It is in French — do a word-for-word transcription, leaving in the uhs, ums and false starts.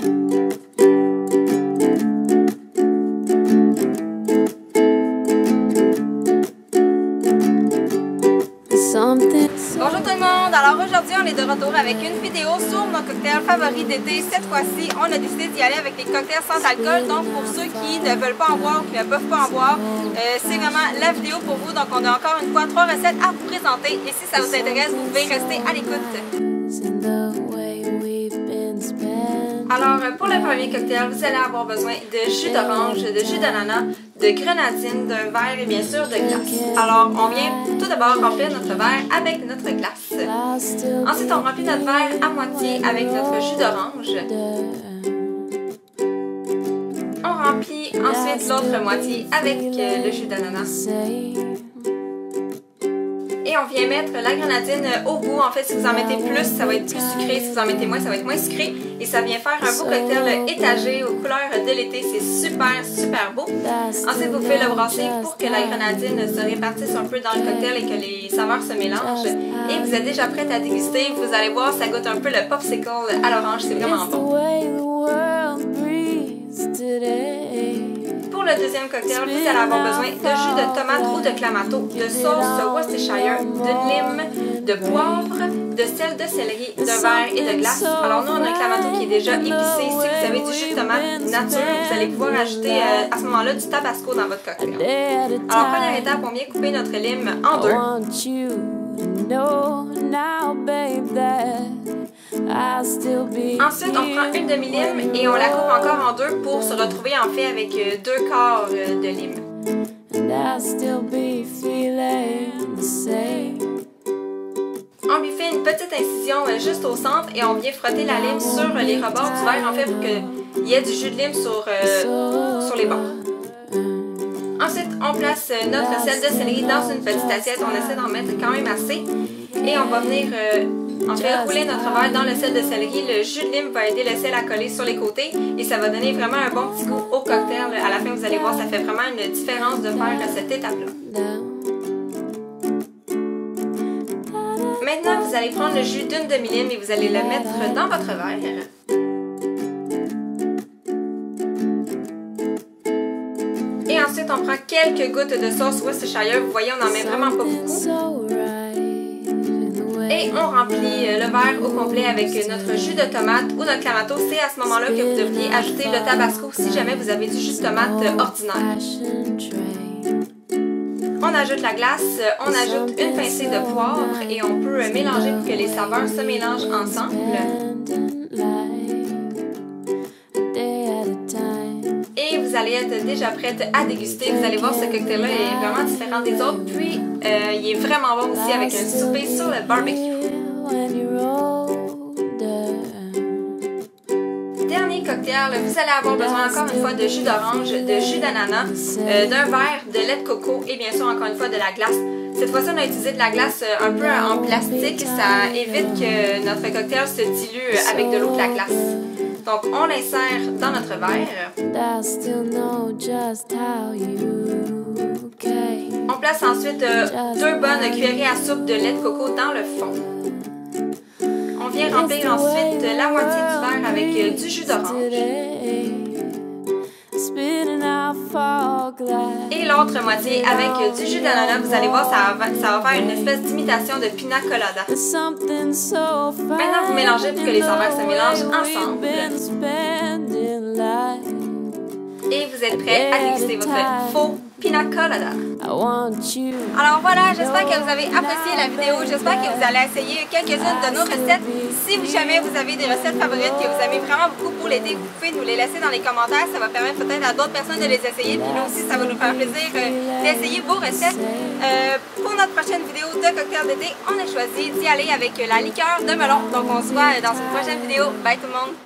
Bonjour tout le monde, alors aujourd'hui on est de retour avec une vidéo sur nos cocktails favoris d'été. Cette fois-ci on a décidé d'y aller avec les cocktails sans alcool, donc pour ceux qui ne veulent pas en boire ou qui ne peuvent pas en boire, euh, c'est vraiment la vidéo pour vous. Donc on a encore une fois trois recettes à vous présenter et si ça vous intéresse, vous pouvez rester à l'écoute. Alors, pour le premier cocktail, vous allez avoir besoin de jus d'orange, de jus d'ananas, de grenadine, d'un verre et bien sûr de glace. Alors, on vient tout d'abord remplir notre verre avec notre glace. Ensuite, on remplit notre verre à moitié avec notre jus d'orange. On remplit ensuite l'autre moitié avec le jus d'ananas. Et on vient mettre la grenadine au goût. En fait, si vous en mettez plus, ça va être plus sucré. Si vous en mettez moins, ça va être moins sucré. Et ça vient faire un beau cocktail étagé aux couleurs de l'été. C'est super, super beau. Ensuite, vous pouvez le brasser pour que la grenadine se répartisse un peu dans le cocktail et que les saveurs se mélangent. Et vous êtes déjà prête à déguster. Vous allez voir, ça goûte un peu le popsicle à l'orange. C'est vraiment bon. Pour le deuxième cocktail, vous allez avoir besoin de jus de tomate ou de clamato, de sauce de Worcestershire, de lime, de poivre, de sel de céleri, de verre et de glace. Alors nous, on a un clamato qui est déjà épicé. Si vous avez du jus de tomate nature, vous allez pouvoir ajouter euh, à ce moment-là du tabasco dans votre cocktail. Alors première étape, on vient couper notre lime en deux. Ensuite, on prend une demi-lime et on la coupe encore en deux pour se retrouver en fait avec deux quarts de lime. On lui fait une petite incision juste au centre et on vient frotter la lime sur les rebords du verre en fait pour qu'il y ait du jus de lime sur, euh, sur les bords. Ensuite, on place notre sel de céleri dans une petite assiette. On essaie d'en mettre quand même assez. Et on va venir euh, en fait rouler notre verre dans le sel de céleri. Le jus de lime va aider le sel à coller sur les côtés et ça va donner vraiment un bon petit goût au cocktail. À la fin, vous allez voir, ça fait vraiment une différence de faire cette étape-là. Maintenant, vous allez prendre le jus d'une demi-lime et vous allez le mettre dans votre verre. Et ensuite, on prend quelques gouttes de sauce Worcestershire. Vous voyez, on n'en met vraiment pas beaucoup. Et on remplit le verre au complet avec notre jus de tomate ou notre clamato. C'est à ce moment-là que vous devriez ajouter le tabasco si jamais vous avez du jus de tomate ordinaire. On ajoute la glace, on ajoute une pincée de poivre et on peut mélanger pour que les saveurs se mélangent ensemble. Et vous allez être déjà prête à déguster. Vous allez voir, ce cocktail-là est vraiment différent des autres. Puis, euh, il est vraiment bon aussi avec un souper sur le barbecue. Dernier cocktail, vous allez avoir besoin encore une fois de jus d'orange, de jus d'ananas, euh, d'un verre de lait de coco et bien sûr encore une fois de la glace. Cette fois-ci, on a utilisé de la glace un peu en plastique. Ça évite que notre cocktail se dilue avec de l'eau de la glace. Donc, on l'insère dans notre verre. On place ensuite deux bonnes cuillerées à soupe de lait de coco dans le fond. On vient remplir ensuite la moitié du verre avec du jus d'orange. Et l'autre moitié avec du jus d'ananas. Vous allez voir, ça va, ça va faire une espèce d'imitation de pina colada. Maintenant, vous mélangez pour que les saveurs se mélangent ensemble. Et vous êtes prêts à déguster votre faux pina colada. Alors voilà, j'espère que vous avez apprécié la vidéo. J'espère que vous allez essayer quelques-unes de nos recettes. Si jamais vous avez des recettes favorites que vous aimez vraiment beaucoup pour l'été, vous pouvez nous les laisser dans les commentaires. Ça va permettre peut-être à d'autres personnes de les essayer. Puis nous aussi, ça va nous faire plaisir d'essayer vos recettes. Euh, pour notre prochaine vidéo de cocktail d'été, on a choisi d'y aller avec la liqueur de melon. Donc on se voit dans une prochaine vidéo. Bye tout le monde!